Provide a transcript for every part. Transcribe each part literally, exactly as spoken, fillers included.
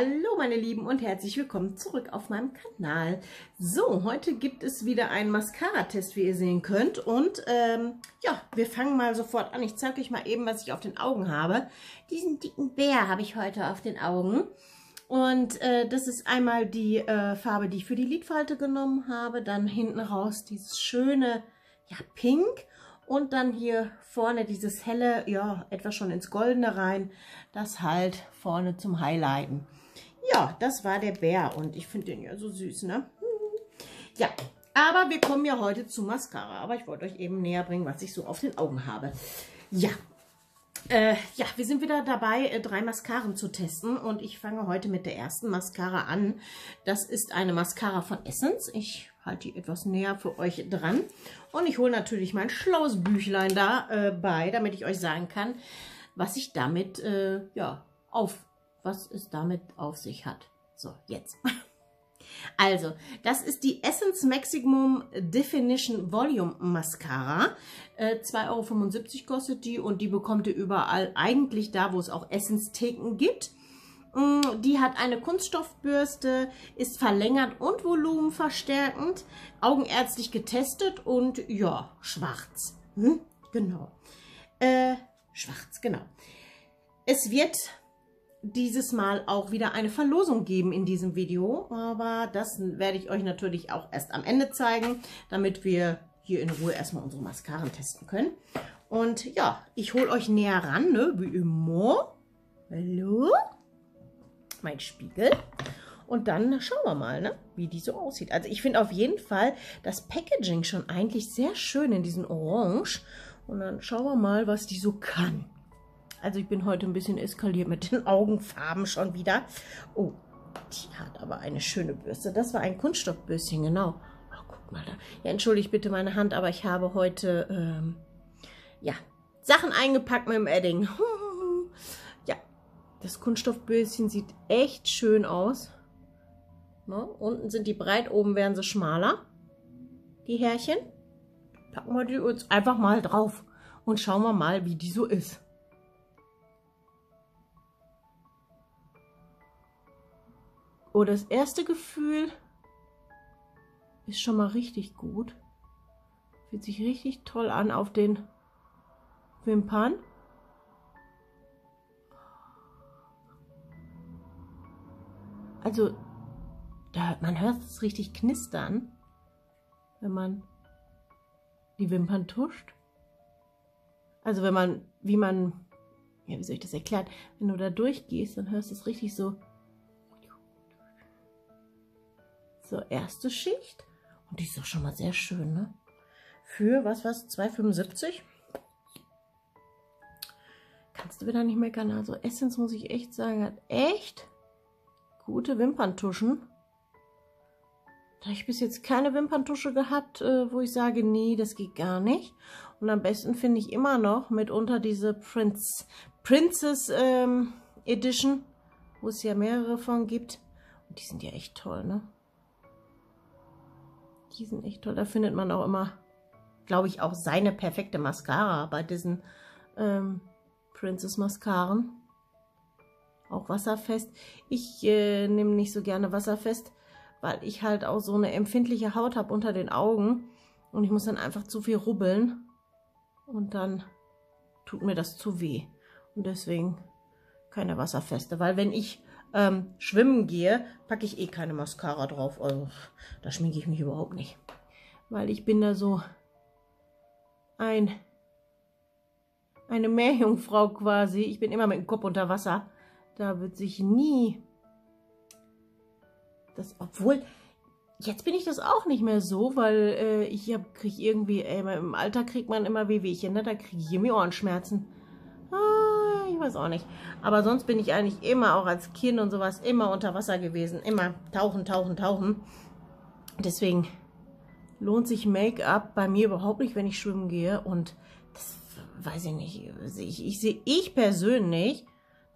Hallo meine Lieben und herzlich willkommen zurück auf meinem Kanal. So, heute gibt es wieder einen Mascara-Test, wie ihr sehen könnt. Und ähm, ja, wir fangen mal sofort an. Ich zeige euch mal eben, was ich auf den Augen habe. Diesen dicken Bär habe ich heute auf den Augen. Und äh, das ist einmal die äh, Farbe, die ich für die Lidfalte genommen habe. Dann hinten raus dieses schöne, ja, Pink. Und dann hier vorne dieses helle, ja, etwas schon ins Goldene rein. Das halt vorne zum Highlighten. Ja, das war der Bär und ich finde den ja so süß, ne? Ja, aber wir kommen ja heute zu Mascara. Aber ich wollte euch eben näher bringen, was ich so auf den Augen habe. Ja, äh, ja, wir sind wieder dabei, drei Mascaren zu testen. Und ich fange heute mit der ersten Mascara an. Das ist eine Mascara von Essence. Ich halte die etwas näher für euch dran. Und ich hole natürlich mein schlaues Büchlein dabei, äh, damit ich euch sagen kann, was ich damit, äh, ja, auf... was es damit auf sich hat. So, jetzt. Also, das ist die Essence Maximum Definition Volume Mascara. Äh, zwei Euro fünfundsiebzig kostet die und die bekommt ihr überall, eigentlich da, wo es auch Essence-Theken gibt. Ähm, die hat eine Kunststoffbürste, ist verlängert und volumenverstärkend, augenärztlich getestet und ja, schwarz. Hm? Genau. Äh, schwarz, genau. Es wird dieses Mal auch wieder eine Verlosung geben in diesem Video, aber das werde ich euch natürlich auch erst am Ende zeigen, damit wir hier in Ruhe erstmal unsere Mascaren testen können. Und ja, ich hole euch näher ran, ne, wie immer. Hallo? Mein Spiegel. Und dann schauen wir mal, ne, wie die so aussieht. Also ich finde auf jeden Fall das Packaging schon eigentlich sehr schön in diesem Orange. Und dann schauen wir mal, was die so kann. Also ich bin heute ein bisschen eskaliert mit den Augenfarben schon wieder. Oh, die hat aber eine schöne Bürste. Das war ein Kunststoffbürstchen, genau. Oh, guck mal da. Ja, entschuldigt bitte meine Hand, aber ich habe heute, ähm, ja, Sachen eingepackt mit dem Edding. Ja, das Kunststoffbürstchen sieht echt schön aus. Ne? Unten sind die breit, oben werden sie schmaler. Die Härchen. Packen wir die uns einfach mal drauf und schauen wir mal, wie die so ist. Oh, das erste Gefühl ist schon mal richtig gut. Fühlt sich richtig toll an auf den Wimpern. Also, da, man hört es richtig knistern, wenn man die Wimpern tuscht. Also, wenn man, wie man, ja, wie soll ich das erklären? Wenn du da durchgehst, dann hörst du es richtig so. So, erste Schicht. Und die ist doch schon mal sehr schön, ne? Für, was war's, zwei Euro fünfundsiebzig? Kannst du wieder nicht meckern. Also Essence, muss ich echt sagen, hat echt gute Wimperntuschen. Da habe ich bis jetzt keine Wimperntusche gehabt, wo ich sage, nee, das geht gar nicht. Und am besten finde ich immer noch mitunter diese Prince, Princess ähm, Edition, wo es ja mehrere von gibt. Und die sind ja echt toll, ne? Die sind echt toll. Da findet man auch immer, glaube ich, auch seine perfekte Mascara bei diesen ähm, Princess Mascaren. Auch wasserfest. Ich äh, nehme nicht so gerne wasserfest, weil ich halt auch so eine empfindliche Haut habe unter den Augen. Und ich muss dann einfach zu viel rubbeln. Und dann tut mir das zu weh. Und deswegen keine wasserfeste. Weil wenn ich Ähm, schwimmen gehe, packe ich eh keine Mascara drauf. Also da schminke ich mich überhaupt nicht. Weil ich bin da so ein, eine Meerjungfrau quasi. Ich bin immer mit dem Kopf unter Wasser. Da wird sich nie das, obwohl, jetzt bin ich das auch nicht mehr so, weil äh, ich kriege irgendwie, ey, im Alter kriegt man immer Wehwehchen, ne? Da kriege ich irgendwie Ohrenschmerzen. Ah. Ich weiß auch nicht. Aber sonst bin ich eigentlich immer, auch als Kind und sowas, immer unter Wasser gewesen. Immer tauchen, tauchen, tauchen. Deswegen lohnt sich Make-up bei mir überhaupt nicht, wenn ich schwimmen gehe. Und das weiß ich nicht. Ich, ich sehe ich persönlich,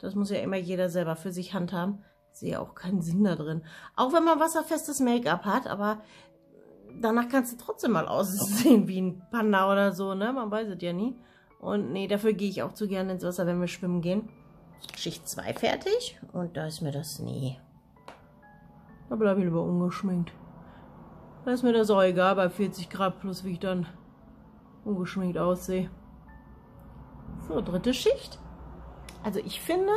das muss ja immer jeder selber für sich handhaben, sehe auch keinen Sinn da drin. Auch wenn man wasserfestes Make-up hat, aber danach kannst du trotzdem mal aussehen wie ein Panda oder so, ne? Man weiß es ja nie. Und nee, dafür gehe ich auch zu gerne ins Wasser, wenn wir schwimmen gehen. Schicht zwei fertig und da ist mir das nie. Da bleibe ich lieber ungeschminkt. Da ist mir das auch egal bei vierzig Grad plus, wie ich dann ungeschminkt aussehe. So, dritte Schicht. Also ich finde,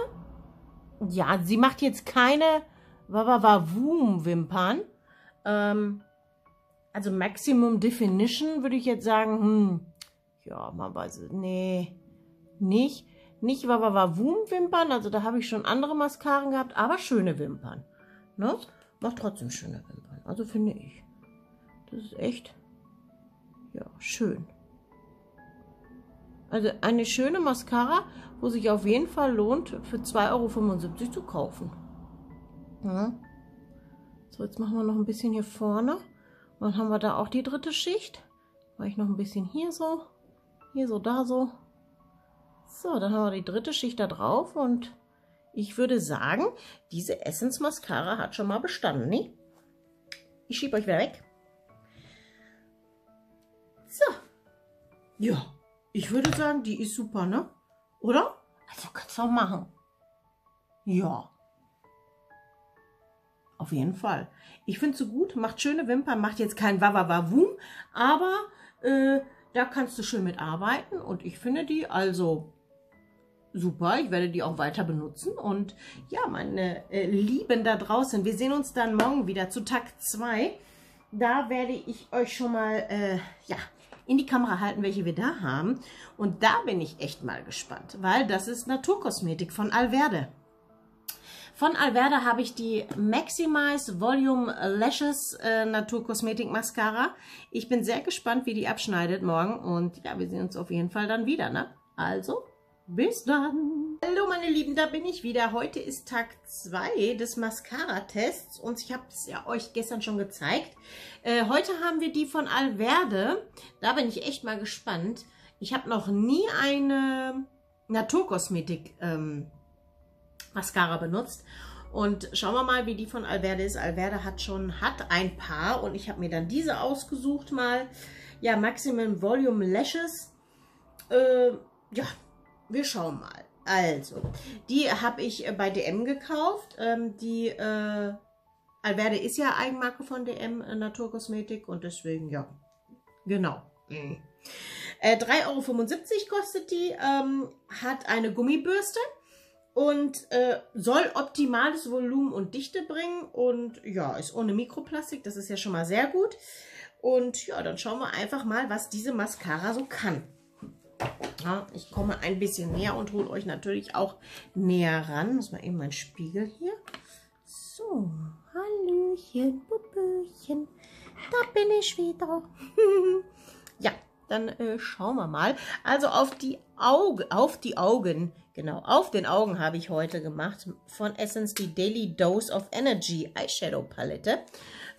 ja, sie macht jetzt keine Wawawawum-Wimpern. Ähm, also Maximum Definition würde ich jetzt sagen, hm, ja, man weiß es, nee, nicht. Nicht Wawawawum-Wimpern, also da habe ich schon andere Mascaren gehabt, aber schöne Wimpern. Ne? Macht trotzdem schöne Wimpern, also finde ich. Das ist echt, ja, schön. Also eine schöne Mascara, wo sich auf jeden Fall lohnt, für zwei Euro fünfundsiebzig zu kaufen. Ja. So, jetzt machen wir noch ein bisschen hier vorne. Und dann haben wir da auch die dritte Schicht. Mache ich noch ein bisschen hier so, hier so, da so. So, dann haben wir die dritte Schicht da drauf und ich würde sagen, diese Essence Mascara hat schon mal bestanden, ne? Ich schiebe euch wieder weg. So. Ja, ich würde sagen, die ist super, ne? Oder? Also kannst du auch machen. Ja. Auf jeden Fall. Ich finde sie gut, macht schöne Wimpern, macht jetzt kein Wawawawum, aber äh, da kannst du schön mit arbeiten und ich finde die also super. Ich werde die auch weiter benutzen. Und ja, meine äh, Lieben da draußen, wir sehen uns dann morgen wieder zu Tag zwei. Da werde ich euch schon mal äh, ja, in die Kamera halten, welche wir da haben. Und da bin ich echt mal gespannt, weil das ist Naturkosmetik von Alverde. Von Alverde habe ich die Maximize Volume Lashes äh, Naturkosmetik Mascara. Ich bin sehr gespannt, wie die abschneidet morgen. Und ja, wir sehen uns auf jeden Fall dann wieder, ne? Also, bis dann! Hallo meine Lieben, da bin ich wieder. Heute ist Tag zwei des Mascara-Tests und ich habe es ja euch gestern schon gezeigt. Äh, heute haben wir die von Alverde. Da bin ich echt mal gespannt. Ich habe noch nie eine Naturkosmetik ähm, Mascara benutzt und schauen wir mal, wie die von Alverde ist. Alverde hat schon hat ein paar und ich habe mir dann diese ausgesucht mal. Ja, Maximum Volume Lashes. Äh, ja, wir schauen mal. Also, die habe ich bei D M gekauft. Ähm, die äh, Alverde ist ja Eigenmarke von D M äh, Naturkosmetik und deswegen, ja, genau. Mhm. Äh, drei Euro fünfundsiebzig kostet die, ähm, hat eine Gummibürste und äh, soll optimales Volumen und Dichte bringen und ja, ist ohne Mikroplastik, das ist ja schon mal sehr gut. Und ja, dann schauen wir einfach mal, was diese Mascara so kann. Ja, ich komme ein bisschen näher und hole euch natürlich auch näher ran. Muss mal eben meinen Spiegel hier. So, Hallöchen, Buböchen, da bin ich wieder. Ja, dann äh, schauen wir mal. Also auf die Augen, auf die Augen, genau, auf den Augen habe ich heute gemacht. Von Essence die Daily Dose of Energy Eyeshadow Palette.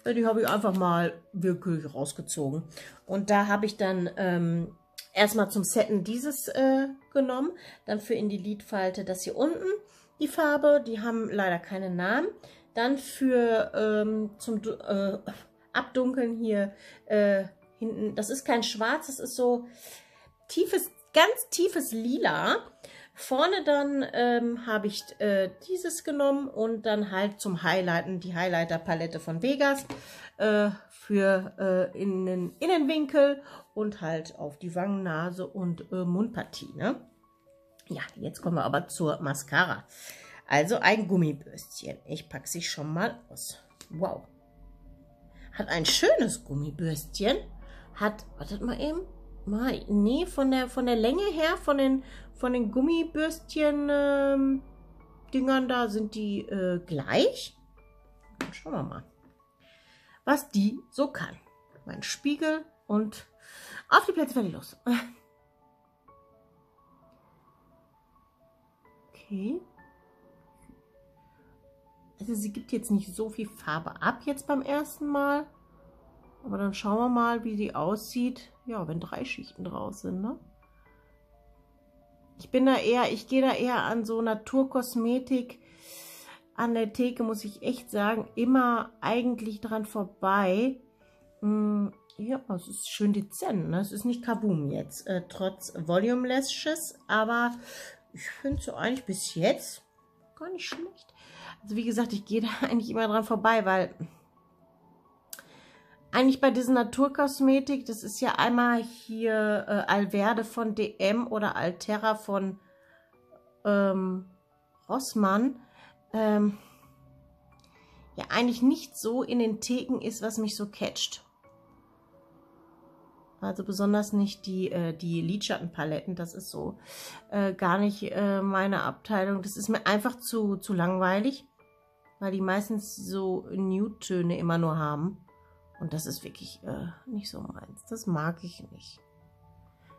Die habe ich einfach mal wirklich rausgezogen. Und da habe ich dann... Ähm, erstmal zum Setten dieses äh, genommen, dann für in die Lidfalte das hier unten, die Farbe, die haben leider keinen Namen. Dann für ähm, zum äh, Abdunkeln hier äh, hinten, das ist kein Schwarz, das ist so tiefes, ganz tiefes Lila. Vorne dann ähm, habe ich äh, dieses genommen und dann halt zum Highlighten die Highlighter-Palette von Vegas äh, für äh, in den Innenwinkel und halt auf die Wangen, Nase und äh, Mundpartie. Ne? Ja, jetzt kommen wir aber zur Mascara. Also ein Gummibürstchen. Ich packe sie schon mal aus. Wow. Hat ein schönes Gummibürstchen. Hat, wartet mal eben. Mal, nee, von der, von der Länge her, von den, von den Gummibürstchen-Dingern ähm, da sind die äh, gleich. Dann schauen wir mal, was die so kann. Mein Spiegel und auf die Plätze werde ich los. Okay. Also sie gibt jetzt nicht so viel Farbe ab jetzt beim ersten Mal. Aber dann schauen wir mal, wie sie aussieht. Ja, wenn drei Schichten draus sind, ne? Ich bin da eher, ich gehe da eher an so Naturkosmetik. An der Theke muss ich echt sagen, immer eigentlich dran vorbei. Hm, ja, es ist schön dezent, ne? Es ist nicht Kaboom jetzt, äh, trotz Volume Lashes, aber Ich finde es eigentlich bis jetzt gar nicht schlecht. Also wie gesagt, ich gehe da eigentlich immer dran vorbei, weil eigentlich bei diesen Naturkosmetik, das ist ja einmal hier äh, Alverde von D M oder Alterra von ähm, Rossmann, ähm, ja eigentlich nicht so in den Theken ist, was mich so catcht. Also besonders nicht die, äh, die Lidschattenpaletten, das ist so äh, gar nicht äh, meine Abteilung. Das ist mir einfach zu, zu langweilig, weil die meistens so Nude-Töne immer nur haben. Und das ist wirklich äh, nicht so meins. Das mag ich nicht.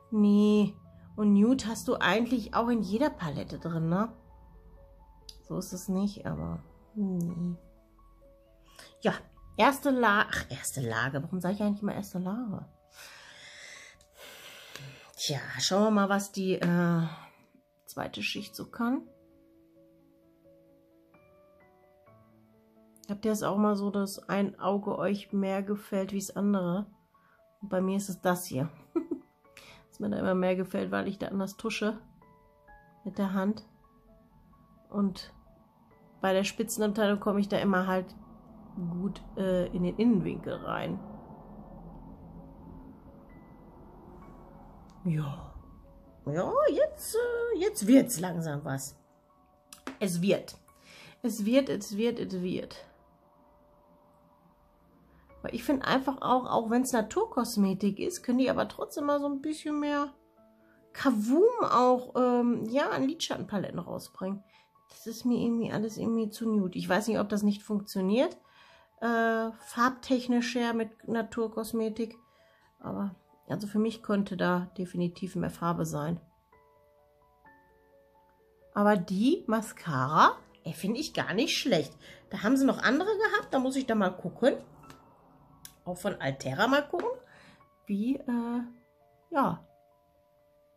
Nee, und Nude hast du eigentlich auch in jeder Palette drin, ne? So ist es nicht, aber nee. Ja, erste Lage. Ach, erste Lage. Warum sage ich eigentlich immer erste Lage? Tja, schauen wir mal, was die äh, zweite Schicht so kann. Habt ihr es auch mal so, dass ein Auge euch mehr gefällt wie das andere? Und bei mir ist es das hier. Das mir da immer mehr gefällt, weil ich da anders tusche mit der Hand. Und bei der Spitzenabteilung komme ich da immer halt gut äh, in den Innenwinkel rein. Ja, ja, jetzt, äh, jetzt wird es langsam was. Es wird. Es wird, es wird, es wird. Aber ich finde einfach auch, auch wenn es Naturkosmetik ist, können die aber trotzdem mal so ein bisschen mehr Kavum auch, ähm, ja, an Lidschattenpaletten rausbringen. Das ist mir irgendwie alles irgendwie zu nude. Ich weiß nicht, ob das nicht funktioniert. Äh, farbtechnisch her mit Naturkosmetik. Aber... Also für mich könnte da definitiv mehr Farbe sein. Aber die Mascara, finde ich gar nicht schlecht. Da haben sie noch andere gehabt, da muss ich da mal gucken. Auch von Alterra mal gucken, wie, äh, ja,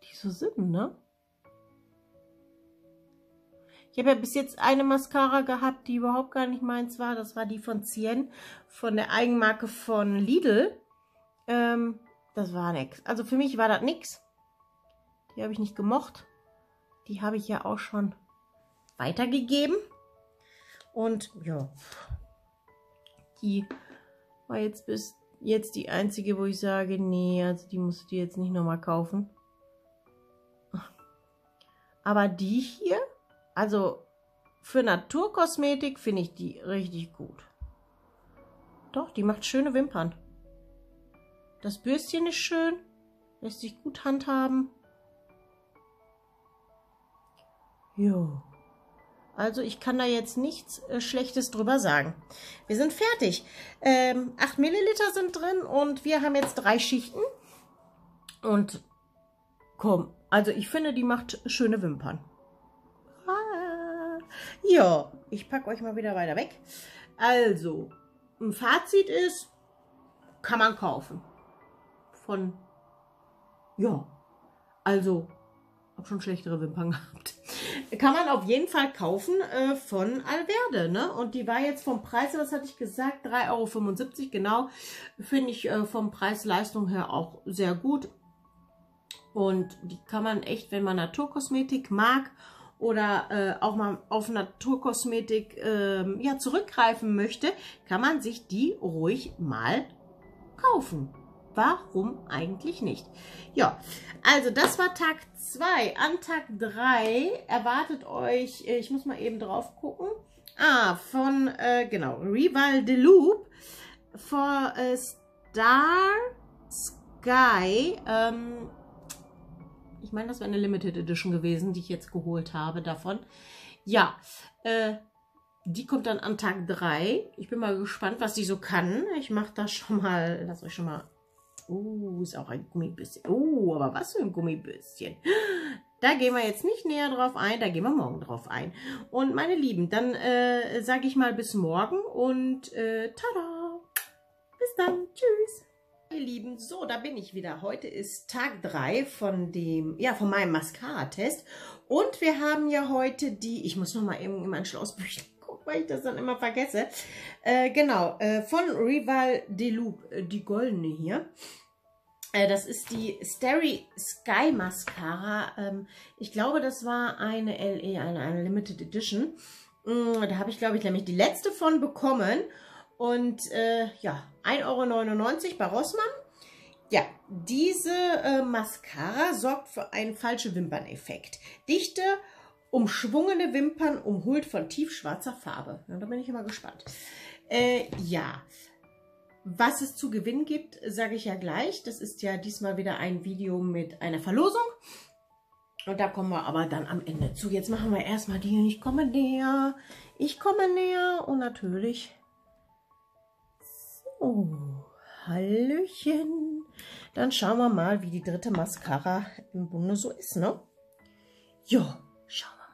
die so sind, ne? Ich habe ja bis jetzt eine Mascara gehabt, die überhaupt gar nicht meins war. Das war die von Cien, von der Eigenmarke von Lidl. Ähm... Das war nix. Also für mich war das nix. Die habe ich nicht gemocht. Die habe ich ja auch schon weitergegeben. Und ja, die war jetzt bis jetzt die einzige, wo ich sage, nee, also die musst du jetzt nicht nochmal kaufen. Aber die hier, also für Naturkosmetik finde ich die richtig gut. Doch, die macht schöne Wimpern. Das Bürstchen ist schön, lässt sich gut handhaben. Jo. Also ich kann da jetzt nichts äh, Schlechtes drüber sagen. Wir sind fertig. Ähm, acht Milliliter sind drin und wir haben jetzt drei Schichten. Und komm, also ich finde, die macht schöne Wimpern. Ah. Ja, ich packe euch mal wieder weiter weg. Also, ein Fazit ist, kann man kaufen. Von, ja, also, habe schon schlechtere Wimpern gehabt. Kann man auf jeden Fall kaufen äh, von Alverde, ne? Und die war jetzt vom Preis, was hatte ich gesagt, drei Euro fünfundsiebzig, genau. Finde ich äh, vom Preis-Leistung her auch sehr gut. Und die kann man echt, wenn man Naturkosmetik mag oder äh, auch mal auf Naturkosmetik äh, ja, zurückgreifen möchte, kann man sich die ruhig mal kaufen. Warum eigentlich nicht? Ja, also das war Tag zwei. An Tag drei erwartet euch, ich muss mal eben drauf gucken, ah, von, äh, genau, Rival de Loop, for äh, Star Sky, ähm, ich meine, das wäre eine Limited Edition gewesen, die ich jetzt geholt habe davon. Ja, äh, die kommt dann an Tag drei. Ich bin mal gespannt, was die so kann. Ich mache das schon mal, lass euch schon mal. Oh, ist auch ein Gummibüsschen. Oh, aber was für ein Gummibüsschen. Da gehen wir jetzt nicht näher drauf ein, da gehen wir morgen drauf ein. Und meine Lieben, dann äh, sage ich mal bis morgen und äh, tada! Bis dann, tschüss! Meine Lieben, so, da bin ich wieder. Heute ist Tag drei von dem, ja, von meinem Mascara-Test. Und wir haben ja heute die, ich muss noch mal eben in mein Schlausbüchlein gucken, weil ich das dann immer vergesse. Äh, genau, äh, von Rival de Loop, äh, die goldene hier. Das ist die Starry Sky Mascara. Ich glaube, das war eine L E, eine, eine Limited Edition. Da habe ich, glaube ich, nämlich die letzte von bekommen. Und äh, ja, ein Euro neunundneunzig bei Rossmann. Ja, diese äh, Mascara sorgt für einen falschen Wimperneffekt. Dichte, umschwungene Wimpern, umhüllt von tiefschwarzer Farbe. Ja, da bin ich immer gespannt. Äh, ja, was es zu gewinnen gibt, sage ich ja gleich. Das ist ja diesmal wieder ein Video mit einer Verlosung. Und da kommen wir aber dann am Ende zu. Jetzt machen wir erstmal die Ich komme näher, ich komme näher und natürlich... So, hallöchen. Dann schauen wir mal, wie die dritte Mascara im Bunde so ist, ne? Ja, schauen wir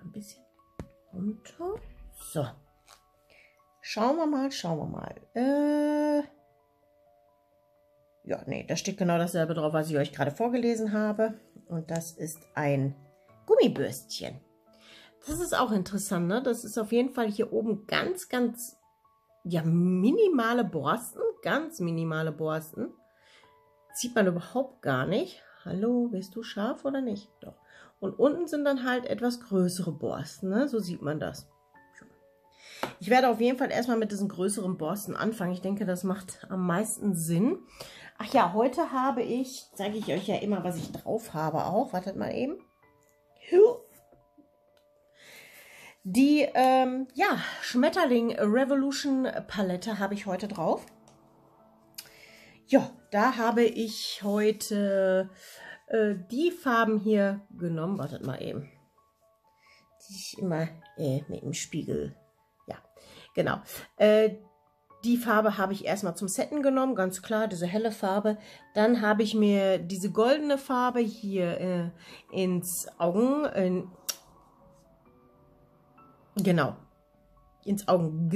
mal. Ein bisschen runter. So. Schauen wir mal, schauen wir mal. Äh, ja, nee, da steht genau dasselbe drauf, was ich euch gerade vorgelesen habe. Und das ist ein Gummibürstchen. Das ist auch interessant, ne? Das ist auf jeden Fall hier oben ganz, ganz, ja, minimale Borsten. Ganz minimale Borsten. Sieht man überhaupt gar nicht. Hallo, bist du scharf oder nicht? Doch. Und unten sind dann halt etwas größere Borsten, ne? So sieht man das. Ich werde auf jeden Fall erstmal mit diesen größeren Borsten anfangen. Ich denke, das macht am meisten Sinn. Ach ja, heute habe ich, zeige ich euch ja immer, was ich drauf habe auch. Wartet mal eben. Die ähm, ja, Schmetterling Revolution Palette habe ich heute drauf. Ja, da habe ich heute äh, die Farben hier genommen. Wartet mal eben. Die ich immer äh, mit dem Spiegel... Genau, äh, die Farbe habe ich erstmal zum Setten genommen, ganz klar, diese helle Farbe. Dann habe ich mir diese goldene Farbe hier äh, ins Augen, äh, genau, ins Augen,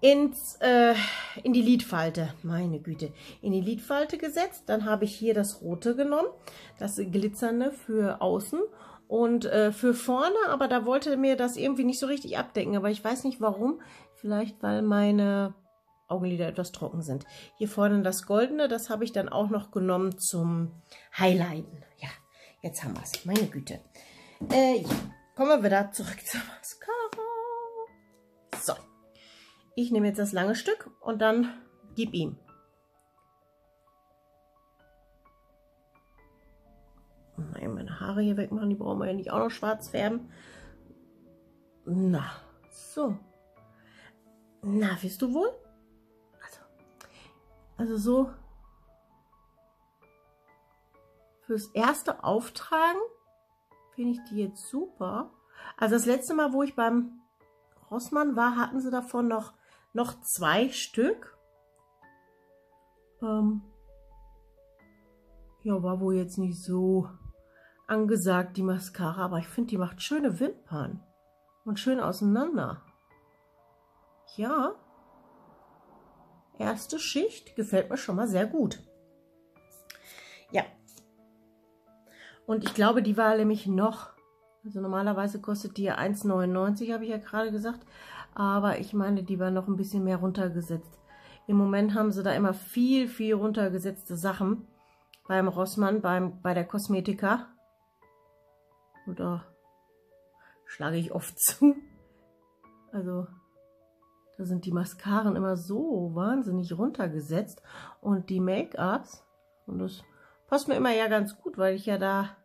ins, äh, in die Lidfalte, meine Güte, in die Lidfalte gesetzt. Dann habe ich hier das Rote genommen, das Glitzernde für außen. Und äh, für vorne, aber da wollte mir das irgendwie nicht so richtig abdecken. Aber ich weiß nicht warum. Vielleicht, weil meine Augenlider etwas trocken sind. Hier vorne das Goldene, das habe ich dann auch noch genommen zum Highlighten. Ja, jetzt haben wir es. Meine Güte. Äh, ja. Kommen wir wieder zurück zur Mascara. So. Ich nehme jetzt das lange Stück und dann gib ihm. Meine Haare hier wegmachen, die brauchen wir ja nicht auch noch schwarz färben. Na, so. Na, wirst du wohl? Also, also so. Fürs erste Auftragen finde ich die jetzt super. Also das letzte Mal, wo ich beim Rossmann war, hatten sie davon noch, noch zwei Stück. Ähm, ja, war wohl jetzt nicht so... angesagt, die Mascara, aber ich finde, die macht schöne Wimpern und schön auseinander. Ja, erste Schicht gefällt mir schon mal sehr gut. Ja, und ich glaube, die war nämlich noch, also normalerweise kostet die ja ein Euro neunundneunzig, habe ich ja gerade gesagt, aber ich meine, die war noch ein bisschen mehr runtergesetzt. Im Moment haben sie da immer viel, viel runtergesetzte Sachen beim Rossmann, beim, bei der Kosmetika. Oder schlage ich oft zu. Also da sind die Mascaren immer so wahnsinnig runtergesetzt. Und die Make-ups. Und das passt mir immer ja ganz gut, weil ich ja da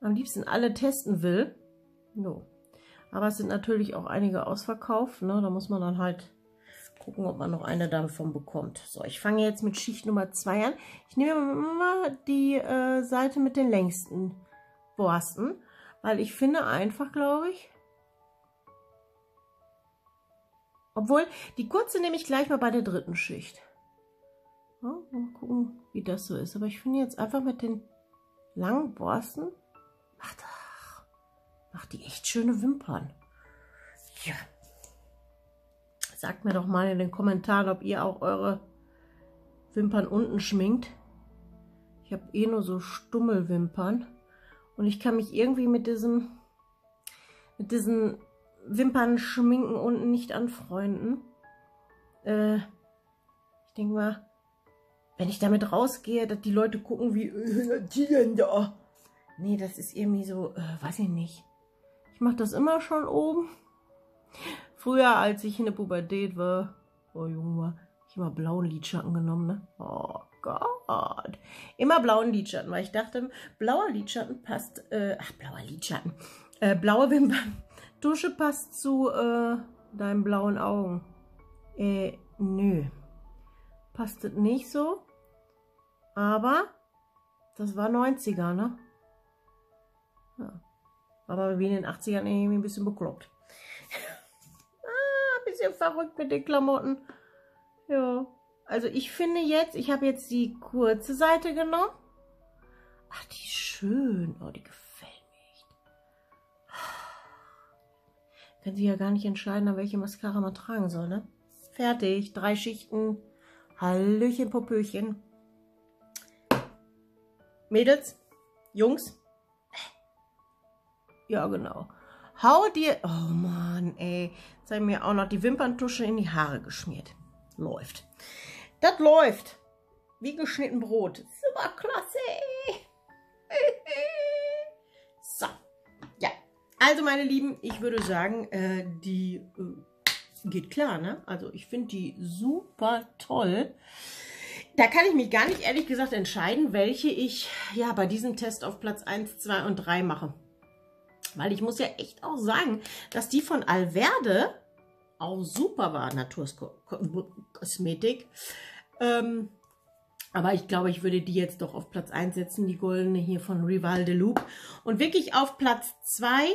am liebsten alle testen will. No. Aber es sind natürlich auch einige ausverkauft. Ne? Da muss man dann halt gucken, ob man noch eine davon bekommt. So, ich fange jetzt mit Schicht Nummer zwei an. Ich nehme immer die äh, Seite mit den längsten Borsten, weil ich finde einfach, glaube ich, obwohl, die kurze nehme ich gleich mal bei der dritten Schicht. Ja, mal gucken, wie das so ist. Aber ich finde jetzt einfach mit den langen Borsten, macht, macht die echt schöne Wimpern. Ja. Sagt mir doch mal in den Kommentaren, ob ihr auch eure Wimpern unten schminkt. Ich habe eh nur so Stummelwimpern. Und ich kann mich irgendwie mit diesem, mit diesen Wimpernschminken unten nicht anfreunden. Äh, ich denke mal, wenn ich damit rausgehe, dass die Leute gucken wie, äh, die denn da? Nee, das ist irgendwie so, äh, weiß ich nicht. Ich mache das immer schon oben. Früher, als ich in der Pubertät war, oh Junge, war ich immer blauen Lidschatten genommen, ne? Oh Gott. Immer blauen Lidschatten, weil ich dachte, blauer Lidschatten passt, äh, ach, blauer Lidschatten, äh, blaue Wimperntusche passt zu, äh, deinen blauen Augen. Äh, nö. Passt das nicht so. Aber das war neunziger, ne? Ja. Aber wie in den achtzigern irgendwie ein bisschen bekloppt. ah, ein bisschen verrückt mit den Klamotten. Ja. Also ich finde jetzt, ich habe jetzt die kurze Seite genommen. Ach, die ist schön. Oh, die gefällt mir echt. Ich kann sich ja gar nicht entscheiden, welche Mascara man tragen soll, ne? Fertig. Drei Schichten. Hallöchen, Popöchen. Mädels, Jungs. Ja, genau. Hau dir... Oh Mann, ey. Jetzt haben mir auch noch die Wimperntusche in die Haare geschmiert. Läuft. Das läuft. Wie geschnitten Brot. Super klasse. So. Ja. Also, meine Lieben, ich würde sagen, äh, die äh, geht klar, ne? Also, ich finde die super toll. Da kann ich mich gar nicht, ehrlich gesagt, entscheiden, welche ich ja bei diesem Test auf Platz eins, zwei und drei mache. Weil ich muss ja echt auch sagen, dass die von Alverde auch super war, Naturkosmetik. Ähm, aber ich glaube, ich würde die jetzt doch auf Platz eins setzen, die goldene hier von Rival de Loop. Und wirklich auf Platz zwei,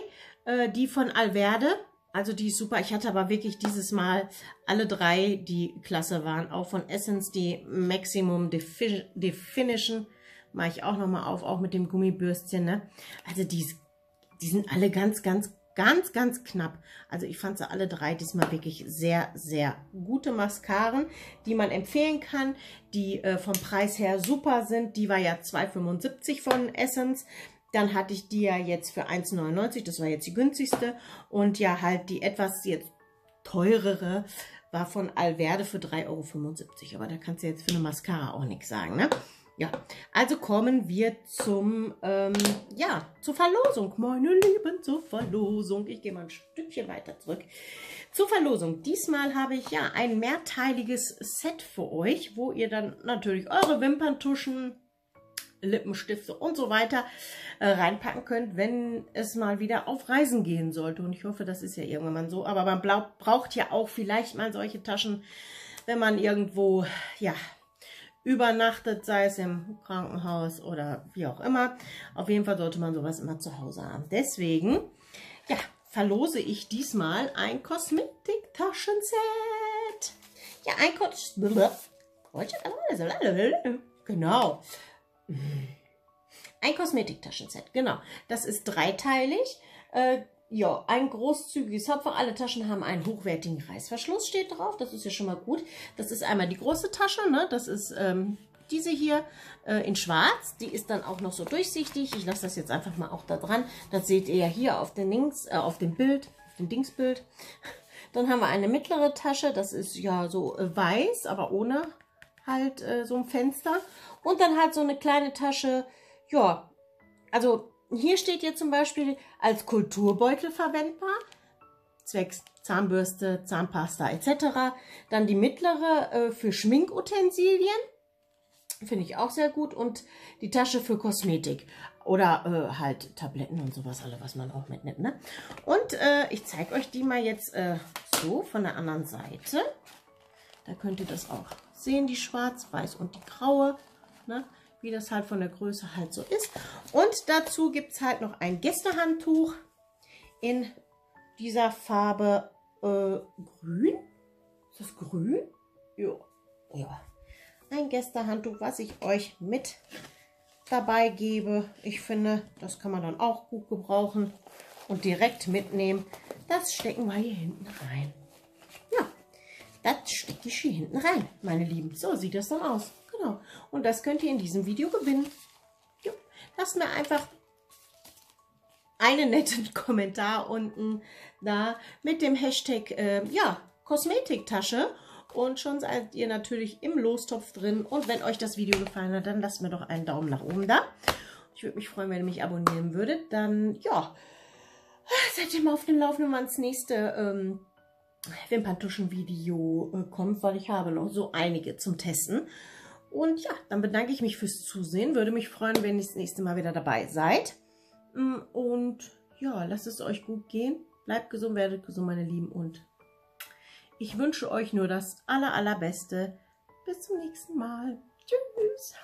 äh, die von Alverde. Also die ist super. Ich hatte aber wirklich dieses Mal alle drei, die klasse waren. Auch von Essence, die Maximum Defi Definition. Mache ich auch nochmal auf, auch mit dem Gummibürstchen. Ne? Also die ist Die sind alle ganz, ganz, ganz, ganz knapp. Also ich fand sie alle drei diesmal wirklich sehr, sehr gute Mascaren, die man empfehlen kann, die äh, vom Preis her super sind. Die war ja zwei fünfundsiebzig von Essence. Dann hatte ich die ja jetzt für eins neunundneunzig, das war jetzt die günstigste. Und ja halt die etwas jetzt teurere war von Alverde für drei Euro fünfundsiebzig. Aber da kannst du jetzt für eine Mascara auch nichts sagen, ne? Ja, also kommen wir zum, ähm, ja, zur Verlosung, meine Lieben, zur Verlosung. Ich gehe mal ein Stückchen weiter zurück. Zur Verlosung. Diesmal habe ich ja ein mehrteiliges Set für euch, wo ihr dann natürlich eure Wimperntuschen, Lippenstifte und so weiter äh, reinpacken könnt, wenn es mal wieder auf Reisen gehen sollte. Und ich hoffe, das ist ja irgendwann mal so. Aber man braucht ja auch vielleicht mal solche Taschen, wenn man irgendwo, ja... übernachtet, sei es im Krankenhaus oder wie auch immer. Auf jeden Fall sollte man sowas immer zu Hause haben. Deswegen, ja, verlose ich diesmal ein Kosmetiktaschenset. Ja, ein Kosmetiktaschenset. Genau. Ein Kosmetiktaschenset, genau. Das ist dreiteilig. Äh, Ja, ein großzügiges Hauptfach. Alle Taschen haben einen hochwertigen Reißverschluss, steht drauf. Das ist ja schon mal gut. Das ist einmal die große Tasche, ne? Das ist ähm, diese hier äh, in schwarz. Die ist dann auch noch so durchsichtig. Ich lasse das jetzt einfach mal auch da dran. Das seht ihr ja hier auf den Links, äh, auf dem Bild, auf dem Dingsbild. Dann haben wir eine mittlere Tasche. Das ist ja so äh, weiß, aber ohne halt äh, so ein Fenster. Und dann halt so eine kleine Tasche. Ja, also... Hier steht jetzt zum Beispiel als Kulturbeutel verwendbar, zwecks Zahnbürste, Zahnpasta et cetera. Dann die mittlere äh, für Schminkutensilien, finde ich auch sehr gut. Und die Tasche für Kosmetik oder äh, halt Tabletten und sowas, alle, was man auch mitnimmt. Ne? Und äh, ich zeige euch die mal jetzt äh, so von der anderen Seite. Da könnt ihr das auch sehen, die schwarz, weiß und die graue. Ne? Wie das halt von der Größe halt so ist. Und dazu gibt es halt noch ein Gästehandtuch in dieser Farbe äh, grün. Ist das grün? Jo. Ja. Ein Gästehandtuch, was ich euch mit dabei gebe. Ich finde, das kann man dann auch gut gebrauchen und direkt mitnehmen. Das stecken wir hier hinten rein. Ja, das stecke ich hier hinten rein, meine Lieben. So sieht das dann aus. Genau. Und das könnt ihr in diesem Video gewinnen. Jo. Lasst mir einfach einen netten Kommentar unten da mit dem Hashtag äh, ja, Kosmetiktasche Und schon seid ihr natürlich im Lostopf drin. Und wenn euch das Video gefallen hat, dann lasst mir doch einen Daumen nach oben da. Ich würde mich freuen, wenn ihr mich abonnieren würdet. Dann, ja, seid ihr mal auf dem Laufenden, wann das nächste ähm, Wimperntuschen-Video äh, kommt, weil ich habe noch so einige zum Testen. Und ja, dann bedanke ich mich fürs Zusehen. Würde mich freuen, wenn ihr das nächste Mal wieder dabei seid. Und ja, lasst es euch gut gehen. Bleibt gesund, werdet gesund, meine Lieben. Und ich wünsche euch nur das aller, allerbeste. Bis zum nächsten Mal. Tschüss.